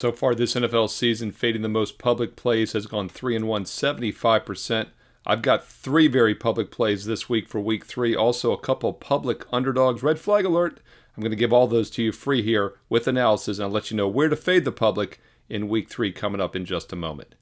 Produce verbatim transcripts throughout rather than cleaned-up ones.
So far this N F L season, Fading the Most Public Plays has gone three and one, seventy-five percent. I've got three very public plays this week for week three. Also, a couple public underdogs. Red flag alert. I'm going to give all those to you free here with analysis, and I'll let you know where to fade the public in week three coming up in just a moment.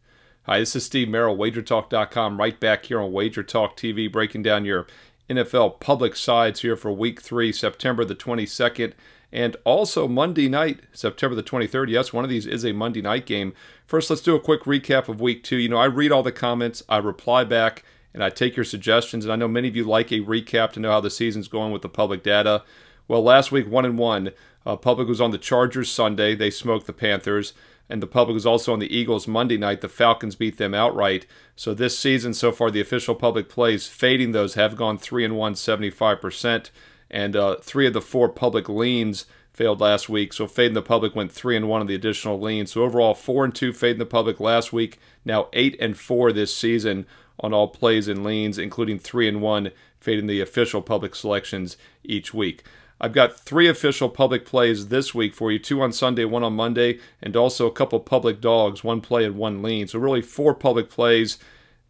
Hi, this is Steve Merrill, wager talk dot com, right back here on WagerTalk T V, breaking down your N F L public sides here for week three, September the twenty-second. And also Monday night, September the twenty-third. Yes, one of these is a Monday night game. First, let's do a quick recap of week two. You know, I read all the comments, I reply back, and I take your suggestions. And I know many of you like a recap to know how the season's going with the public data. Well, last week, one and one, uh, public was on the Chargers Sunday. They smoked the Panthers. And the public was also on the Eagles Monday night. The Falcons beat them outright. So this season so far, the official public plays, fading those, have gone three and one, seventy-five percent. And uh, three of the four public leans failed last week. So fading the public went three and one of the additional leans. So overall, four and two fading the public last week. Now eight and four this season on all plays and leans, including three and one fading the official public selections each week. I've got three official public plays this week for you, two on Sunday, one on Monday, and also a couple public dogs, one play and one lean. So really four public plays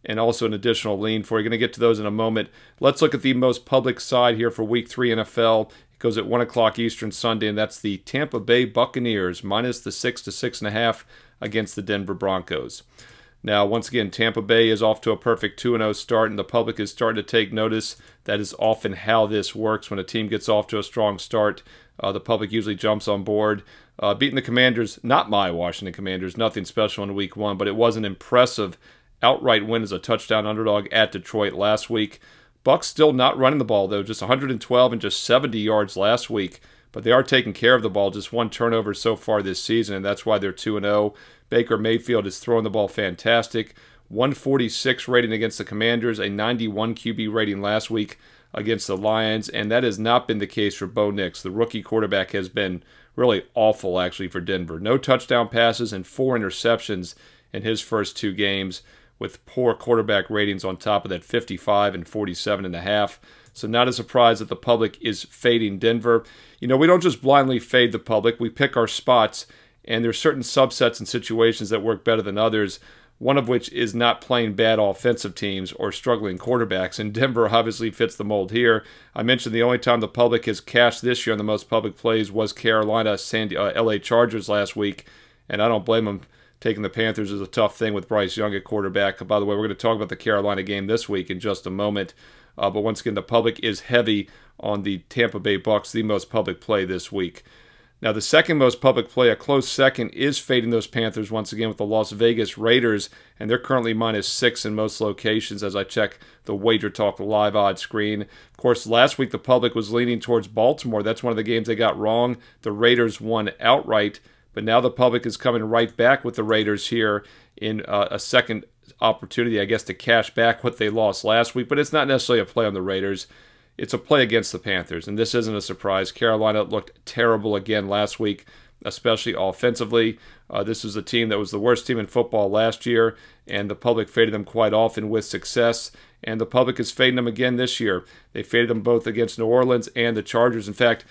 and also an additional lean for you. Going to get to those in a moment. Let's look at the most public side here for week three N F L. It goes at one o'clock Eastern Sunday, and that's the Tampa Bay Buccaneers, minus the six to six point five against the Denver Broncos. Now, once again, Tampa Bay is off to a perfect two and oh start, and the public is starting to take notice. That is often how this works. When a team gets off to a strong start, uh, the public usually jumps on board. Uh, beating the Commanders, not my Washington Commanders, nothing special in week one, but it was an impressive outright win as a touchdown underdog at Detroit last week. Bucks still not running the ball, though, just one hundred twelve and just seventy yards last week. But they are taking care of the ball, just one turnover so far this season, and that's why they're two and oh. Baker Mayfield is throwing the ball fantastic. one forty-six rating against the Commanders, a ninety-one Q B rating last week against the Lions, and that has not been the case for Bo Nix. The rookie quarterback has been really awful, actually, for Denver. No touchdown passes and four interceptions in his first two games, with poor quarterback ratings on top of that, fifty-five and forty-seven and a half. So not a surprise that the public is fading Denver. You know, we don't just blindly fade the public. We pick our spots, and there's certain subsets and situations that work better than others, one of which is not playing bad offensive teams or struggling quarterbacks, and Denver obviously fits the mold here. I mentioned the only time the public has cashed this year on the most public plays was Carolina, San, uh, L A Chargers last week, and I don't blame them. Taking the Panthers is a tough thing with Bryce Young at quarterback. By the way, we're going to talk about the Carolina game this week in just a moment. Uh, but once again, the public is heavy on the Tampa Bay Bucks, the most public play this week. Now, the second most public play, a close second, is fading those Panthers once again with the Las Vegas Raiders. And they're currently minus six in most locations as I check the Wager Talk live odds screen. Of course, last week the public was leaning towards Baltimore. That's one of the games they got wrong. The Raiders won outright. But now the public is coming right back with the Raiders here in uh, a second opportunity, I guess, to cash back what they lost last week. But it's not necessarily a play on the Raiders. It's a play against the Panthers, and this isn't a surprise. Carolina looked terrible again last week, especially offensively. Uh, this was a team that was the worst team in football last year, and the public faded them quite often with success. And the public is fading them again this year. They faded them both against New Orleans and the Chargers. In fact,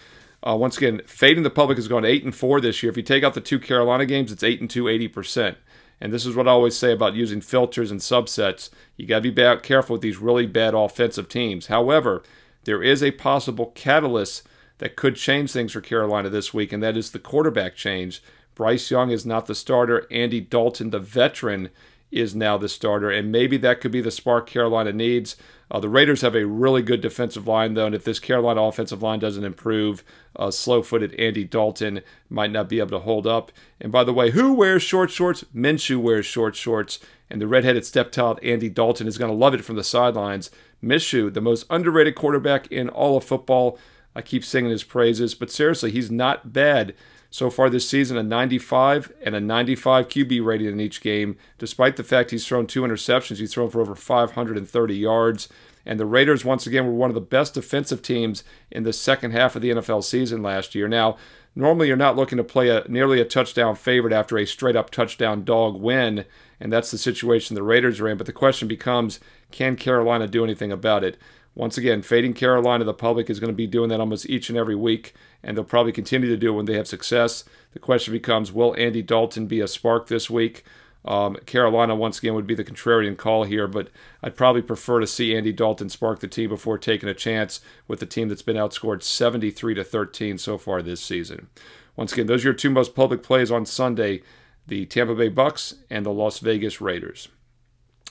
Uh, once again, fading the public has gone eight and four this year. If you take out the two Carolina games, it's eight and two, eighty percent. And this is what I always say about using filters and subsets. You got to be careful with these really bad offensive teams. However, there is a possible catalyst that could change things for Carolina this week, and that is the quarterback change. Bryce Young is not the starter. Andy Dalton, the veteran, is now the starter, and maybe that could be the spark Carolina needs. Uh, the Raiders have a really good defensive line, though, and if this Carolina offensive line doesn't improve, uh, slow-footed Andy Dalton might not be able to hold up. And by the way, who wears short shorts? Minshew wears short shorts, and the redheaded stepchild Andy Dalton is going to love it from the sidelines. Minshew, the most underrated quarterback in all of football. I keep singing his praises, but seriously, he's not bad. So far this season, a ninety-five and a ninety-five Q B rating in each game. Despite the fact he's thrown two interceptions, he's thrown for over five hundred thirty yards. And the Raiders, once again, were one of the best defensive teams in the second half of the N F L season last year. Now, normally you're not looking to play a nearly a touchdown favorite after a straight-up touchdown dog win, and that's the situation the Raiders are in. But the question becomes, can Carolina do anything about it? Once again, Fading Carolina, the public is going to be doing that almost each and every week, and they'll probably continue to do it when they have success. The question becomes, will Andy Dalton be a spark this week? Um, Carolina, once again, would be the contrarian call here, but I'd probably prefer to see Andy Dalton spark the team before taking a chance with the team that's been outscored seventy-three to thirteen so far this season. Once again, those are your two most public plays on Sunday, the Tampa Bay Bucks and the Las Vegas Raiders.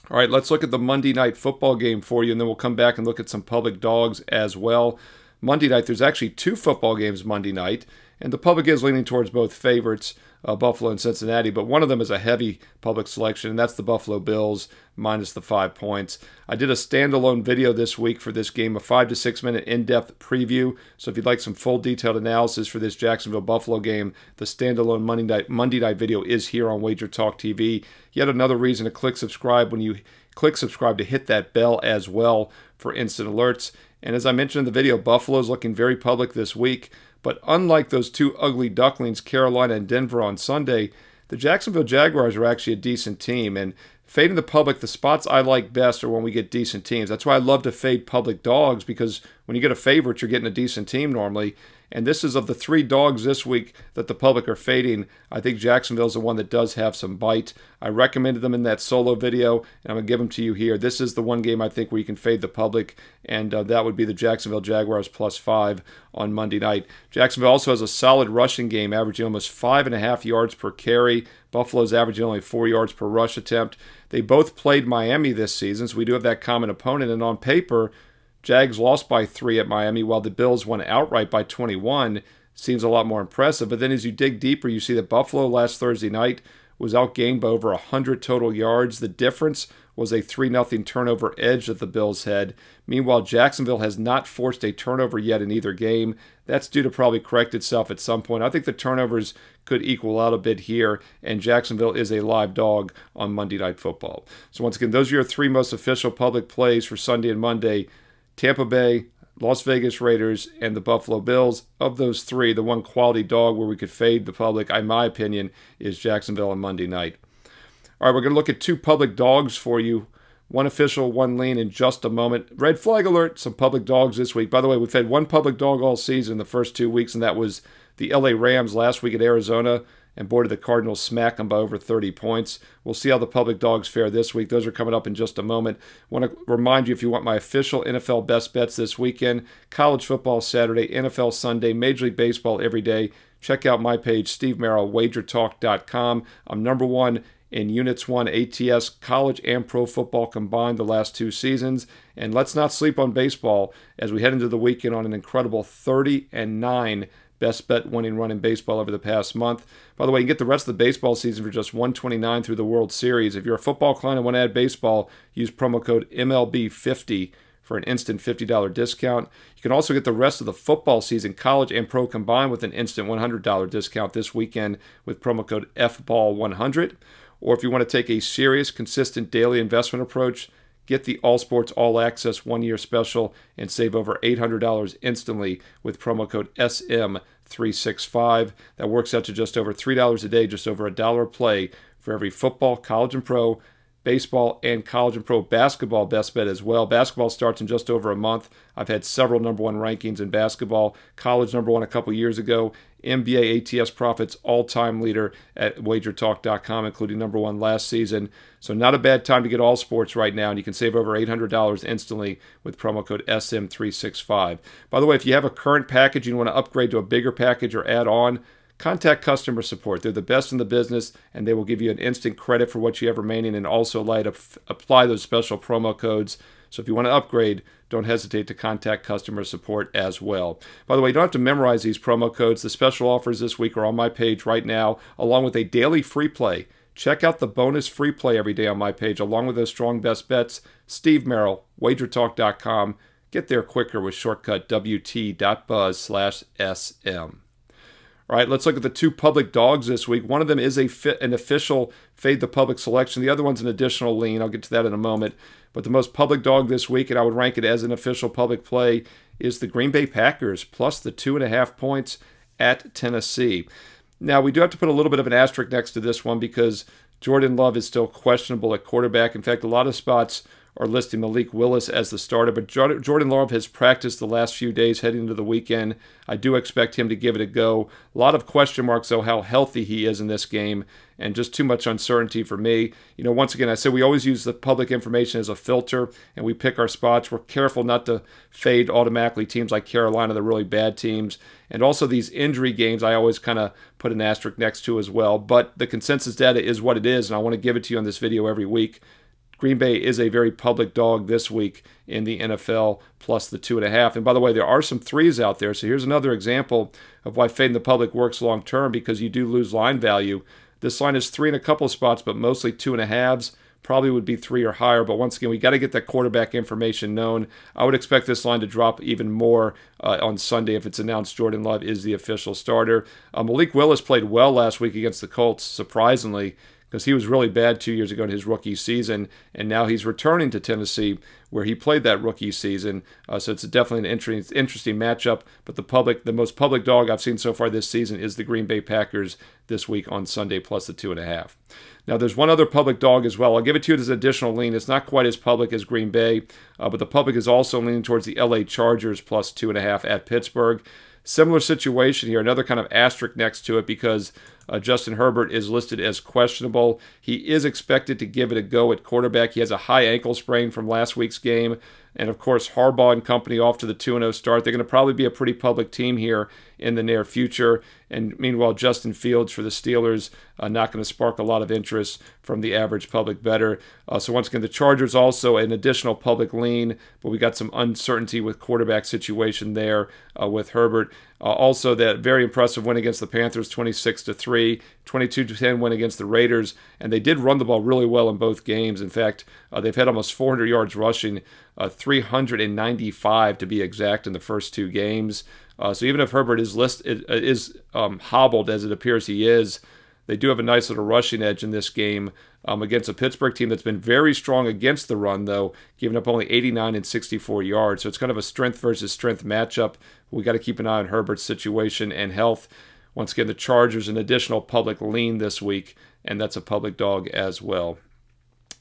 All right, let's look at the Monday Night Football game for you, and then we'll come back and look at some public dogs as well. Monday night, there's actually two football games Monday night, and the public is leaning towards both favorites, uh, Buffalo and Cincinnati, but one of them is a heavy public selection, and that's the Buffalo Bills minus the five points. I did a standalone video this week for this game, a five to six minute in-depth preview, so if you'd like some full detailed analysis for this Jacksonville-Buffalo game, the standalone Monday night, Monday night video is here on WagerTalk T V. Yet another reason to click subscribe when you click subscribe to hit that bell as well for instant alerts. And as I mentioned in the video, Buffalo's looking very public this week. But unlike those two ugly ducklings, Carolina and Denver on Sunday, the Jacksonville Jaguars are actually a decent team. And fading the public, the spots I like best are when we get decent teams. That's why I love to fade public dogs, because when you get a favorite, you're getting a decent team normally. And this is of the three dogs this week that the public are fading. I think Jacksonville's the one that does have some bite. I recommended them in that solo video, and I'm going to give them to you here. This is the one game I think where you can fade the public, and uh, that would be the Jacksonville Jaguars plus five on Monday night. Jacksonville also has a solid rushing game, averaging almost five and a half yards per carry. Buffalo's averaging only four yards per rush attempt. They both played Miami this season, so we do have that common opponent. And on paper, Jags lost by three at Miami, while the Bills won outright by twenty-one. Seems a lot more impressive. But then as you dig deeper, you see that Buffalo last Thursday night was outgained by over one hundred total yards. The difference was a three nothing turnover edge that the Bills had. Meanwhile, Jacksonville has not forced a turnover yet in either game. That's due to probably correct itself at some point. I think the turnovers could equal out a bit here, and Jacksonville is a live dog on Monday Night Football. So once again, those are your three most official public plays for Sunday and Monday. Tampa Bay, Las Vegas Raiders, and the Buffalo Bills. Of those three, the one quality dog where we could fade the public, in my opinion, is Jacksonville on Monday night. All right, we're going to look at two public dogs for you. One official, one lean in just a moment. Red flag alert, some public dogs this week. By the way, we've had one public dog all season the first two weeks, and that was the L A Rams last week at Arizona, and boarded the Cardinals, smack them by over thirty points. We'll see how the public dogs fare this week. Those are coming up in just a moment. I want to remind you, if you want my official N F L best bets this weekend, college football Saturday, N F L Sunday, Major League Baseball every day, check out my page, Steve Merrill, wager talk dot com. I'm number one in Units one A T S, college and pro football combined the last two seasons. And let's not sleep on baseball as we head into the weekend on an incredible thirty and nine best bet winning run in baseball over the past month. By the way, you can get the rest of the baseball season for just one twenty-nine through the World Series. If you're a football client and want to add baseball, use promo code M L B fifty for an instant fifty dollar discount. You can also get the rest of the football season, college and pro combined, with an instant one hundred dollar discount this weekend with promo code F ball one hundred. Or if you want to take a serious, consistent daily investment approach, get the All Sports All Access one-year special and save over eight hundred dollars instantly with promo code S M three sixty-five. That works out to just over three dollars a day, just over a dollar a play for every football, college and pro, baseball, and college and pro basketball best bet as well. Basketball starts in just over a month. I've had several number one rankings in basketball. College number one a couple years ago. N B A A T S profits all-time leader at wager talk dot com, including number one last season. So not a bad time to get all sports right now, and you can save over eight hundred dollars instantly with promo code S M three sixty-five. By the way, if you have a current package and you want to upgrade to a bigger package or add on, contact customer support. They're the best in the business, and they will give you an instant credit for what you have remaining and also allow you to apply those special promo codes. So if you want to upgrade, don't hesitate to contact customer support as well. By the way, you don't have to memorize these promo codes. The special offers this week are on my page right now, along with a daily free play. Check out the bonus free play every day on my page, along with those strong best bets. Steve Merrill, wager talk dot com. Get there quicker with shortcut w t dot buzz slash s m. All right, let's look at the two public dogs this week. One of them is a fit, an official fade the public selection. The other one's an additional lean. I'll get to that in a moment. But the most public dog this week, and I would rank it as an official public play, is the Green Bay Packers plus the two and a half points at Tennessee. Now, we do have to put a little bit of an asterisk next to this one because Jordan Love is still questionable at quarterback. In fact, a lot of spots are listing Malik Willis as the starter, but Jordan Love has practiced the last few days heading into the weekend. I do expect him to give it a go. A lot of question marks, though, how healthy he is in this game, and just too much uncertainty for me. You know, once again, I said we always use the public information as a filter, and we pick our spots. We're careful not to fade automatically teams like Carolina, the really bad teams. And also these injury games, I always kind of put an asterisk next to as well. But the consensus data is what it is, and I want to give it to you on this video every week. Green Bay is a very public dog this week in the N F L, plus the two and a half. And by the way, there are some threes out there. So here's another example of why fading the public works long term, because you do lose line value. This line is three in a couple spots, but mostly two and a halves. Probably would be three or higher. But once again, we got to get that quarterback information known. I would expect this line to drop even more uh, on Sunday if it's announced Jordan Love is the official starter. Uh, Malik Willis played well last week against the Colts, surprisingly, because he was really bad two years ago in his rookie season, and now he's returning to Tennessee where he played that rookie season. Uh, so it's definitely an interesting, interesting matchup, but the public, the most public dog I've seen so far this season is the Green Bay Packers this week on Sunday, plus the two and a half. Now, there's one other public dog as well. I'll give it to you as an additional lean. It's not quite as public as Green Bay, uh, but the public is also leaning towards the L A Chargers, plus two and a half at Pittsburgh. Similar situation here, another kind of asterisk next to it, because uh, Justin Herbert is listed as questionable. He is expected to give it a go at quarterback. He has a high ankle sprain from last week's game. And, of course, Harbaugh and company off to the two and oh start. They're going to probably be a pretty public team here in the near future. And, meanwhile, Justin Fields for the Steelers uh, not going to spark a lot of interest from the average public bettor. Uh, so, once again, the Chargers also an additional public lean, but we got some uncertainty with quarterback situation there uh, with Herbert. Uh, also, that very impressive win against the Panthers, twenty-six to three, twenty-two to ten win against the Raiders, and they did run the ball really well in both games. In fact, uh, they've had almost four hundred yards rushing, uh, three hundred ninety-five to be exact in the first two games. Uh, so even if Herbert is, list, is um, hobbled, as it appears he is, they do have a nice little rushing edge in this game um, against a Pittsburgh team that's been very strong against the run, though, giving up only eighty-nine and sixty-four yards. So it's kind of a strength versus strength matchup. We got to keep an eye on Herbert's situation and health. Once again, the Chargers an additional public lean this week, and that's a public dog as well.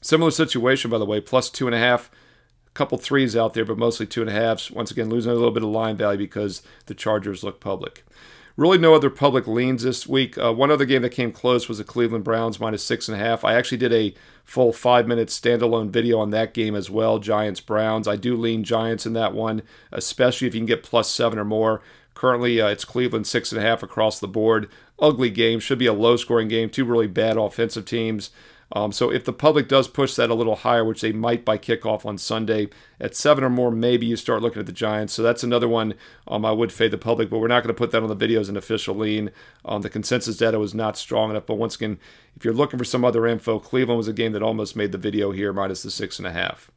Similar situation, by the way, plus two and a half. Couple threes out there, but mostly two and a halves. Once again, losing a little bit of line value because the Chargers look public. Really no other public leans this week. Uh, one other game that came close was the Cleveland Browns, minus six and a half. I actually did a full five-minute standalone video on that game as well, Giants-Browns. I do lean Giants in that one, especially if you can get plus seven or more. Currently, uh, it's Cleveland six and a half across the board. Ugly game. Should be a low-scoring game. Two really bad offensive teams. Um, so if the public does push that a little higher, which they might by kickoff on Sunday, at seven or more, maybe you start looking at the Giants. So that's another one um, I would fade the public, but we're not going to put that on the video as an official lean. Um, the consensus data was not strong enough. But once again, if you're looking for some other info, Cleveland was a game that almost made the video here, minus the six and a half.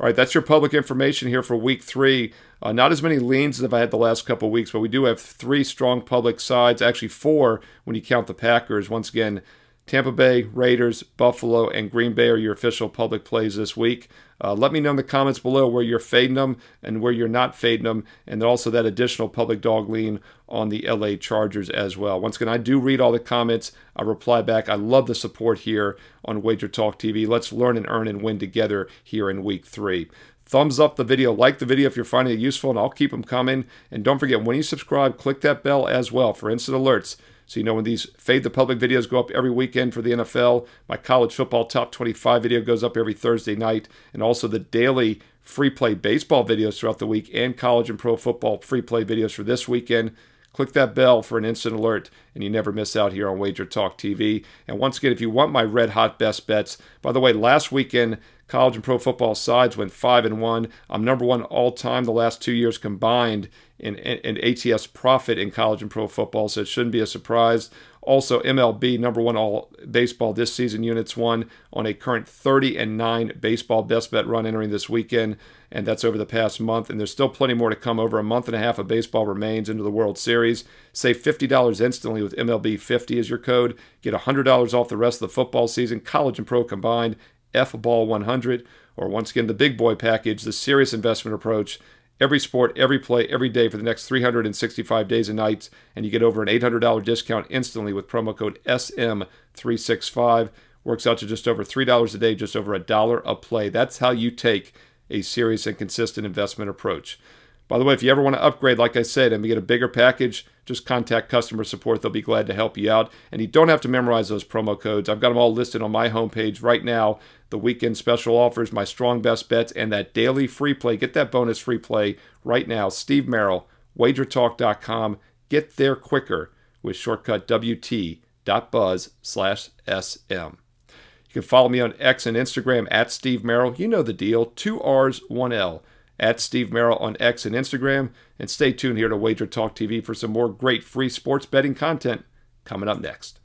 All right, that's your public information here for week three. Uh, not as many leans as I've had the last couple of weeks, but we do have three strong public sides, actually four when you count the Packers. Once again, Tampa Bay, Raiders, Buffalo, and Green Bay are your official public plays this week. Uh, let me know in the comments below where you're fading them and where you're not fading them, and also that additional public dog lean on the L A Chargers as well. Once again, I do read all the comments. I reply back. I love the support here on WagerTalk T V. Let's learn and earn and win together here in week three. Thumbs up the video, like the video if you're finding it useful, and I'll keep them coming. And don't forget, when you subscribe, click that bell as well for instant alerts. So you know when these Fade the Public videos go up every weekend for the N F L, my college football top twenty-five video goes up every Thursday night, and also the daily free play baseball videos throughout the week and college and pro football free play videos for this weekend. Click that bell for an instant alert, and you never miss out here on Wager Talk T V. And once again, if you want my red hot best bets, by the way, last weekend, college and pro football sides went five and one. I'm number one all time the last two years combined in, in, in A T S profit in college and pro football, so it shouldn't be a surprise. Also, M L B, number one all baseball this season, units one, on a current thirty and nine baseball best bet run entering this weekend, and that's over the past month, and there's still plenty more to come. Over a month and a half of baseball remains into the World Series. Save fifty dollars instantly with M L B fifty as your code. Get one hundred dollars off the rest of the football season, college and pro combined, F ball one hundred, or once again, the big boy package, the serious investment approach, every sport, every play, every day for the next three hundred sixty-five days and nights, and you get over an eight hundred dollar discount instantly with promo code S M three sixty-five. works out to just over three dollars a day, just over a dollar a play. That's how you take a serious and consistent investment approach. By the way, if you ever want to upgrade, like I said, and get a bigger package, just contact customer support. They'll be glad to help you out. And you don't have to memorize those promo codes. I've got them all listed on my homepage right now. The weekend special offers, my strong best bets, and that daily free play. Get that bonus free play right now. Steve Merrill, wager talk dot com. Get there quicker with shortcut w t dot buzz slash s m. You can follow me on X and Instagram at Steve Merrill. You know the deal. Two R's, one L. At Steve Merrill on X and Instagram. And stay tuned here to Wager Talk T V for some more great free sports betting content coming up next.